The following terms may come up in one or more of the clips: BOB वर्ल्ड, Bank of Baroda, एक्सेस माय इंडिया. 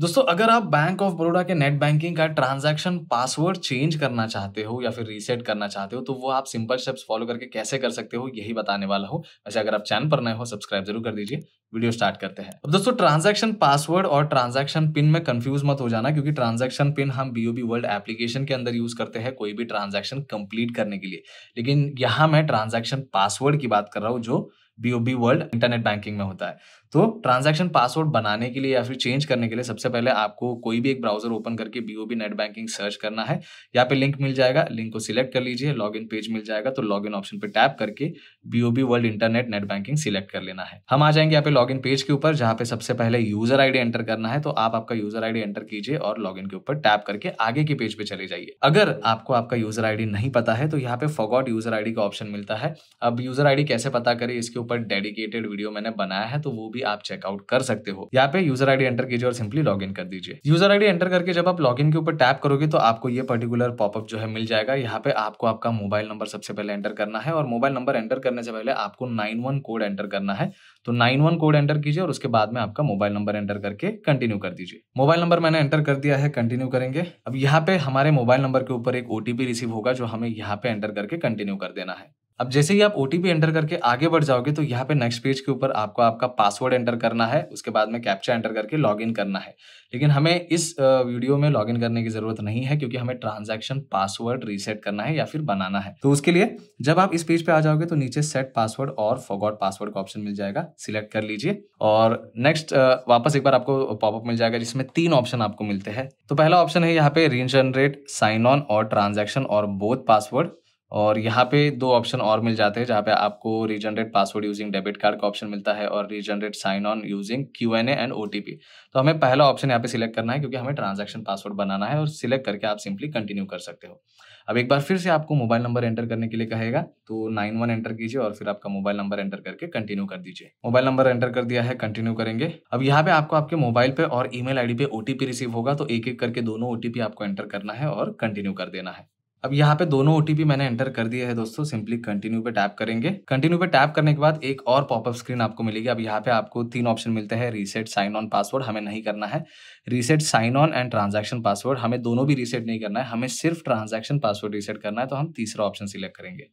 दोस्तों, अगर आप बैंक ऑफ बड़ौदा के नेट बैंकिंग का ट्रांजैक्शन पासवर्ड चेंज करना चाहते हो या फिर रीसेट करना चाहते हो तो वो आप सिंपल स्टेप्स फॉलो करके कैसे कर सकते हो यही बताने वाला हो। वैसे अगर आप चैनल पर नए हो सब्सक्राइब जरूर कर दीजिए। वीडियो स्टार्ट करते हैं। अब दोस्तों, ट्रांजैक्शन पासवर्ड और ट्रांजैक्शन पिन में कंफ्यूज मत हो जाना, क्योंकि ट्रांजैक्शन पिन हम BOB वर्ल्ड एप्लीकेशन के अंदर यूज करते हैं कोई भी ट्रांजैक्शन कंप्लीट करने के लिए, लेकिन यहाँ मैं ट्रांजैक्शन पासवर्ड की बात कर रहा हूँ जो BOB वर्ल्ड इंटरनेट बैंकिंग में होता है। तो ट्रांजैक्शन पासवर्ड बनाने के लिए या फिर चेंज करने के लिए सबसे पहले आपको कोई भी एक ब्राउजर ओपन करके BOB नेट बैंकिंग सर्च करना है। यहाँ पे लिंक मिल जाएगा, लिंक को सिलेक्ट कर लीजिए, लॉगिन पेज मिल जाएगा तो लॉगिन ऑप्शन पे टैप करके BOB वर्ल्ड internet net banking select कर लेना है। हम आ जाएंगे यहाँ पे लॉगिन पेज के ऊपर जहाँ पे सबसे पहले यूजर आईडी एंटर करना है। तो आप आपका यूजर आईडी एंटर कीजिए और लॉगिन के ऊपर टैप करके आगे के पेज पे चले जाइए। अगर आपको आपका यूजर आईडी नहीं पता है तो यहाँ पे फॉरगॉट यूजर आईडी का ऑप्शन मिलता है। अब यूजर आईडी कैसे पता करें इसके पर डेडिकेटेड वीडियो मैंने बनाया है तो वो भी आप चेकआउट कर सकते हो। यहाँ पे यूजर आईडी एंटर कीजिए और सिंपली लॉगिन कर दीजिए। यूजर आईडी एंटर करके जब आप लॉगिन के ऊपर टैप करोगे तो आपको ये पर्टिकुलर पॉपअप जो है मिल जाएगा। यहाँ पे आपको आपका मोबाइल नंबर सबसे पहले एंटर करना है और मोबाइल नंबर एंटर करने से पहले आपको 91 कोड एंटर करना है। तो 91 कोड एंटर कीजिए और उसके बाद में आपका मोबाइल नंबर एंटर करके कंटिन्यू कर दीजिए। मोबाइल नंबर मैंने एंटर कर दिया है, कंटिन्यू करेंगे। अब यहाँ पे हमारे मोबाइल नंबर के ऊपर एक OTP रिसीव होगा जो हमें यहाँ पे एंटर करके कंटिन्यू कर देना है। अब जैसे ही आप OTP एंटर करके आगे बढ़ जाओगे तो यहाँ पे नेक्स्ट पेज के ऊपर आपको आपका पासवर्ड एंटर करना है, उसके बाद में कैप्चा एंटर करके लॉगिन करना है। लेकिन हमें इस वीडियो में लॉगिन करने की जरूरत नहीं है क्योंकि हमें ट्रांजैक्शन पासवर्ड रीसेट करना है या फिर बनाना है। तो उसके लिए जब आप इस पेज पे आ जाओगे तो नीचे सेट पासवर्ड और फॉरगॉट पासवर्ड का ऑप्शन मिल जाएगा, सिलेक्ट कर लीजिए और नेक्स्ट वापस एक बार आपको पॉपअप मिल जाएगा जिसमें 3 ऑप्शन आपको मिलते हैं। तो पहला ऑप्शन है यहाँ पे रीजनरेट, साइन ऑन और ट्रांजैक्शन और बोथ पासवर्ड, और यहाँ पे 2 ऑप्शन और मिल जाते हैं जहाँ पे आपको regenerate password using debit card का ऑप्शन मिलता है और regenerate sign on using QNA and OTP। तो हमें पहला ऑप्शन यहाँ पे सिलेक्ट करना है क्योंकि हमें ट्रांजैक्शन पासवर्ड बनाना है और सिलेक्ट करके आप सिंपली कंटिन्यू कर सकते हो। अब एक बार फिर से आपको मोबाइल नंबर एंटर करने के लिए कहेगा तो 91 एंटर कीजिए और फिर आपका मोबाइल नंबर एंटर करके कंटिन्यू कर दीजिए। मोबाइल नंबर एंटर कर दिया है, कंटिन्यू करेंगे। अब यहाँ पे आपको आपके मोबाइल पे और ईमेल ID पे OTP रिसीव होगा तो एक एक करके दोनों OTP आपको एंटर करना है और कंटिन्यू कर देना है। अब यहाँ पे दोनों OTP मैंने एंटर कर दिए है दोस्तों, सिंपली कंटिन्यू पे टैप करेंगे। कंटिन्यू पे टैप करने के बाद एक और पॉपअप स्क्रीन आपको मिलेगी। अब यहाँ पे आपको 3 ऑप्शन मिलते हैं, रीसेट साइन ऑन पासवर्ड हमें नहीं करना है, reset sign on and transaction password हमें दोनों भी रीसेट नहीं करना है, हमें सिर्फ ट्रांजैक्शन पासवर्ड रीसेट करना है। तो हम तीसरा ऑप्शन सिलेक्ट करेंगे।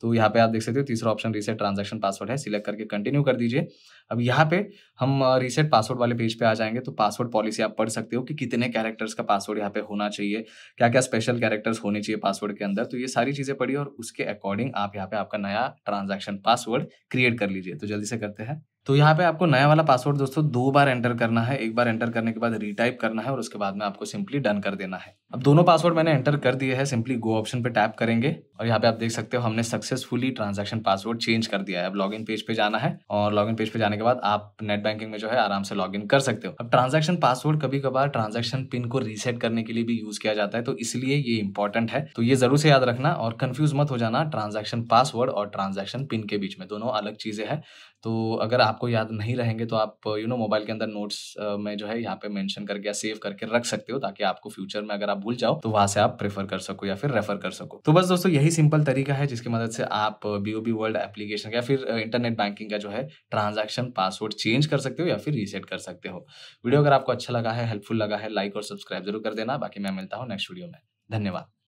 तो यहाँ पे आप देख सकते हो तीसरा ऑप्शन रीसेट ट्रांजैक्शन पासवर्ड है, सिलेक्ट करके कंटिन्यू कर दीजिए। अब यहाँ पे हम रीसेट पासवर्ड वाले पेज पे आ जाएंगे तो पासवर्ड पॉलिसी आप पढ़ सकते हो कि कितने कैरेक्टर्स का पासवर्ड यहाँ पे होना चाहिए, क्या क्या स्पेशल कैरेक्टर्स होने चाहिए पासवर्ड के अंदर। तो ये सारी चीजें पढ़िए और उसके अकॉर्डिंग आप यहाँ पे आपका नया ट्रांजैक्शन पासवर्ड क्रिएट कर लीजिए। तो जल्दी से करते हैं। तो यहाँ पे आपको नया वाला पासवर्ड दोस्तों 2 बार एंटर करना है, एक बार एंटर करने के बाद रीटाइप करना है और उसके बाद में आपको सिंपली डन कर देना है। अब दोनों पासवर्ड मैंने एंटर कर दिए हैं, सिंपली गो ऑप्शन पे टैप करेंगे और यहाँ पे आप देख सकते हो हमने सक्सेसफुली ट्रांजैक्शन पासवर्ड चेंज कर दिया है। अब लॉगिन पेज पे जाना है और लॉगिन पेज पे जाने के बाद आप नेट बैंकिंग में जो है आराम से लॉगिन कर सकते हो। अब ट्रांजैक्शन पासवर्ड कभी कभार ट्रांजैक्शन पिन को रीसेट करने के लिए भी यूज किया जाता है, तो इसलिए ये इंपॉर्टेंट है। तो ये जरूर से याद रखना और कंफ्यूज मत हो जाना ट्रांजैक्शन पासवर्ड और ट्रांजैक्शन पिन के बीच में, दोनों अलग चीजें हैं। तो अगर आपको याद नहीं रहेंगे तो आप मोबाइल के अंदर नोट्स में जो है यहाँ पे मेंशन करके या सेव करके रख सकते हो, ताकि आपको फ्यूचर में अगर आप भूल जाओ तो वहां से आप प्रेफर कर सको या फिर रेफर कर सको। तो बस दोस्तों यही सिंपल तरीका है जिसकी मदद से आप BOB वर्ल्ड एप्लीकेशन या फिर इंटरनेट बैंकिंग का जो है ट्रांजैक्शन पासवर्ड चेंज कर सकते हो या फिर रीसेट कर सकते हो। वीडियो अगर आपको अच्छा लगा है, हेल्पफुल लगा है, लाइक और सब्सक्राइब जरूर कर देना। बाकी मैं मिलता हूँ नेक्स्ट वीडियो में। धन्यवाद।